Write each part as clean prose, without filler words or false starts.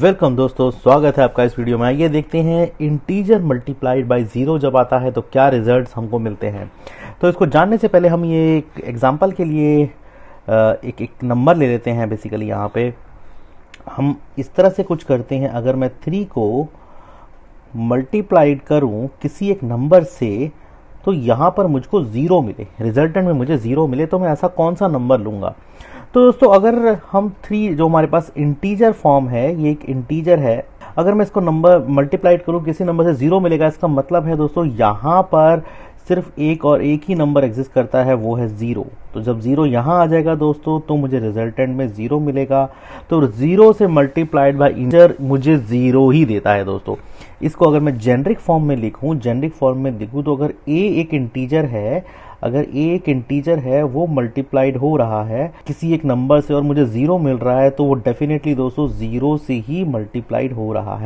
Welcome दोस्तों, स्वागत है आपका इस वीडियो में। आइए देखते हैं इंटीजर मल्टीप्लाइड बाय जीरो जब आता है तो क्या रिजल्ट्स हमको मिलते हैं। तो इसको जानने से पहले हम ये एक एग्जांपल के लिए एक नंबर ले लेते हैं। बेसिकली यहाँ पे हम इस तरह से कुछ करते हैं, अगर मैं 3 को मल्टीप्लाइड करूँ किसी एक नंबर से तो यहाँ पर मुझको ज़ीरो मिले, रिजल्टेंट में मुझे ज़ीरो मिले, तो मैं ऐसा कौन सा नंबर लूँगा। तो दोस्तों अगर हम 3 जो हमारे पास इंटीजर फॉर्म है, ये एक इंटीजर है, अगर मैं इसको नंबर मल्टीप्लाइड करूँ किसी नंबर से ज़ीरो मिलेगा। इसका मतलब है दोस्तों यहाँ पर सिर्फ एक और एक ही नंबर एग्जिस्ट करता है, वो है ज़ीरो। तो जब ज़ीरो यहाँ आ जाएगा दोस्तों तो मुझे रिजल्टेंट में ज़ीरो मिलेगा। तो ज़ीरो से मल्टीप्लाइड बाय इंटीजर मुझे ज़ीरो ही देता है दोस्तों। इसको अगर मैं जेनरिक फॉर्म में लिखूँ, तो अगर ए एक इंटीजर है, वो मल्टीप्लाइड हो रहा है किसी एक नंबर से और मुझे ज़ीरो मिल रहा है, तो वो डेफिनेटली दोस्तों ज़ीरो से ही मल्टीप्लाइड हो रहा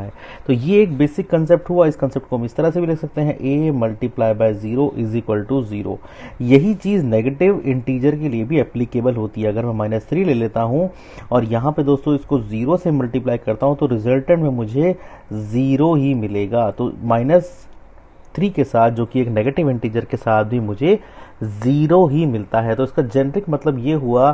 है, तो ये एक बेसिक कंसेप्ट हुआ। इस कंसेप्ट को हम इस तरह से भी लिख सकते हैं, A multiply by zero is equal to zero. यही चीज़ नेगेटिव इंटीजर के लिए भी एप्लीकेबल होती है। अगर मैं -3 ले लेता हूँ और यहाँ पे दोस्तों इसको जीरो से मल्टीप्लाई करता हूँ तो रिजल्टेंट में मुझे जीरो ही मिलेगा। तो -3 के साथ, जो कि एक नेगेटिव इंटीजर के साथ भी मुझे ज़ीरो ही मिलता है। तो इसका जेनरिक मतलब ये हुआ,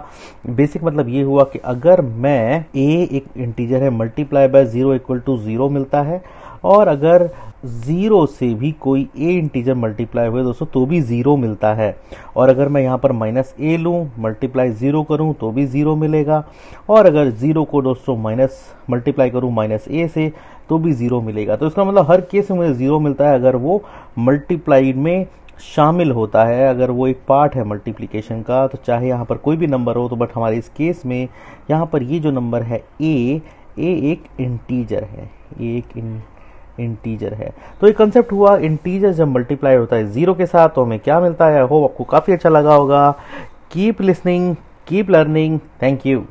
बेसिक मतलब ये हुआ कि अगर मैं ए एक इंटीजर है multiply by zero equal to zero मिलता है, और अगर ज़ीरो से भी कोई ए इंटीजर मल्टीप्लाई हुए दोस्तों तो भी ज़ीरो मिलता है। और अगर मैं यहाँ पर -a लूँ, मल्टीप्लाई ज़ीरो करूँ तो भी ज़ीरो मिलेगा, और अगर ज़ीरो को दोस्तों मल्टीप्लाई करूँ -a से तो भी ज़ीरो मिलेगा। तो इसका मतलब हर केस में मुझे ज़ीरो मिलता है अगर वो मल्टीप्लाइड में शामिल होता है, अगर वो एक पार्ट है मल्टीप्लिकेशन का। तो चाहे यहाँ पर कोई भी नंबर हो, तो बट हमारे इस केस में यहाँ पर ये जो नंबर है ए एक इंटीजर है, तो ये कंसेप्ट हुआ इंटीजर जब मल्टीप्लाई होता है जीरो के साथ तो हमें क्या मिलता है। आई होप आपको काफ़ी अच्छा लगा होगा। Keep listening, keep learning, thank you.